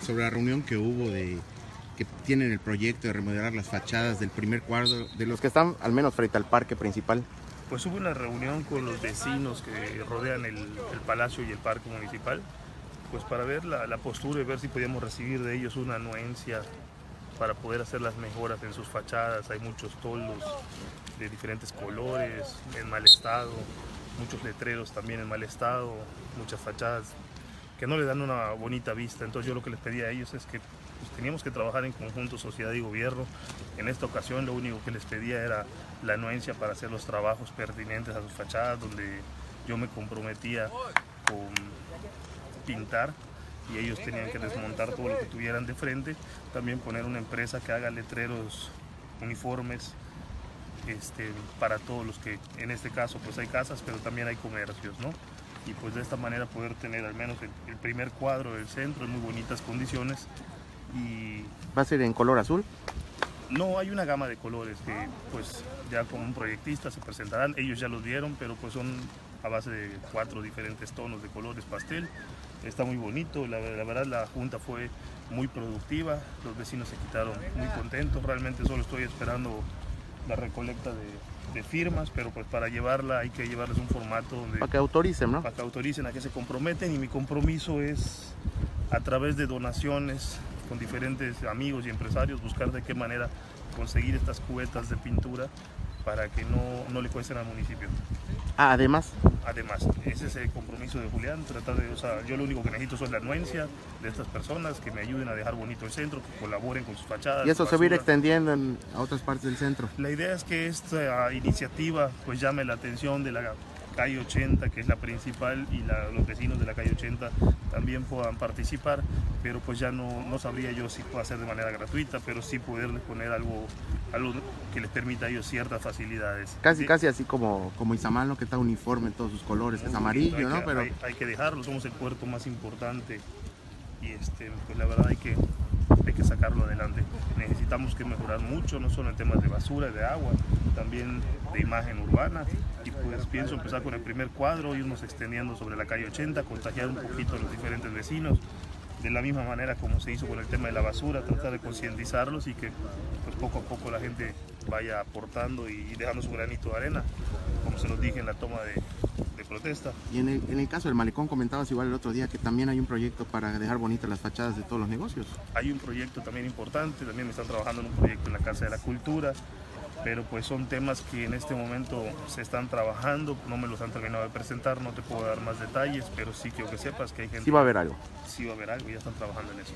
Sobre la reunión que hubo que tienen el proyecto de remodelar las fachadas del primer cuadro, de los que están al menos frente al parque principal. Pues hubo una reunión con los vecinos que rodean el palacio y el parque municipal, pues para ver la postura y ver si podíamos recibir de ellos una anuencia para poder hacer las mejoras en sus fachadas. Hay muchos toldos de diferentes colores, en mal estado, muchos letreros también en mal estado, muchas fachadas que no le dan una bonita vista. Entonces yo lo que les pedí a ellos es que pues, teníamos que trabajar en conjunto, sociedad y gobierno. En esta ocasión lo único que les pedía era la anuencia para hacer los trabajos pertinentes a sus fachadas, donde yo me comprometía con pintar y ellos tenían que desmontar todo lo que tuvieran de frente. También poner una empresa que haga letreros uniformes para todos los que, en este caso pues hay casas, pero también hay comercios, ¿no? Y pues de esta manera poder tener al menos el primer cuadro del centro en muy bonitas condiciones. Y ¿va a ser en color azul? No, hay una gama de colores que pues ya como un proyectista se presentarán, ellos ya los vieron, pero pues son a base de 4 diferentes tonos de colores pastel. Está muy bonito, la verdad la junta fue muy productiva, los vecinos se quitaron muy contentos, realmente solo estoy esperando la recolecta de firmas, pero pues para llevarla hay que llevarles un formato donde... Para que autoricen, ¿no? Para que autoricen, a que se comprometen, y mi compromiso es a través de donaciones con diferentes amigos y empresarios buscar de qué manera conseguir estas cubetas de pintura para que no le cuesten al municipio. Ah, además, ese es el compromiso de Julián, yo lo único que necesito es la anuencia de estas personas, que me ayuden a dejar bonito el centro, que colaboren con sus fachadas. ¿Y eso se va a ir extendiendo a otras partes del centro? La idea es que esta iniciativa pues llame la atención de la calle 80, que es la principal, y los vecinos de la calle 80 también puedan participar, pero pues ya no sabría yo si puedo hacer de manera gratuita, pero sí poderles poner algo que les permita a ellos ciertas facilidades. Casi así como Izamal, ¿no? Que está uniforme en todos sus colores, es amarillo, ¿no? Pero... Hay que dejarlo, somos el puerto más importante y pues la verdad hay que sacarlo adelante. Necesitamos que mejorar mucho, no solo en temas de basura, de agua, también de imagen urbana, y pues pienso empezar con el primer cuadro, irnos extendiendo sobre la calle 80, contagiar un poquito a los diferentes vecinos, de la misma manera como se hizo con el tema de la basura, tratar de concientizarlos y que pues, poco a poco la gente vaya aportando y dejando su granito de arena, como se los dije en la toma de protesta. Y en el caso del malecón comentabas igual el otro día que también hay un proyecto para dejar bonitas las fachadas de todos los negocios. Hay un proyecto también importante, también me están trabajando en un proyecto en la Casa de la Cultura, pero pues son temas que en este momento se están trabajando, no me los han terminado de presentar, no te puedo dar más detalles, pero sí quiero que sepas que hay gente... Sí va a haber algo. Sí va a haber algo, ya están trabajando en eso.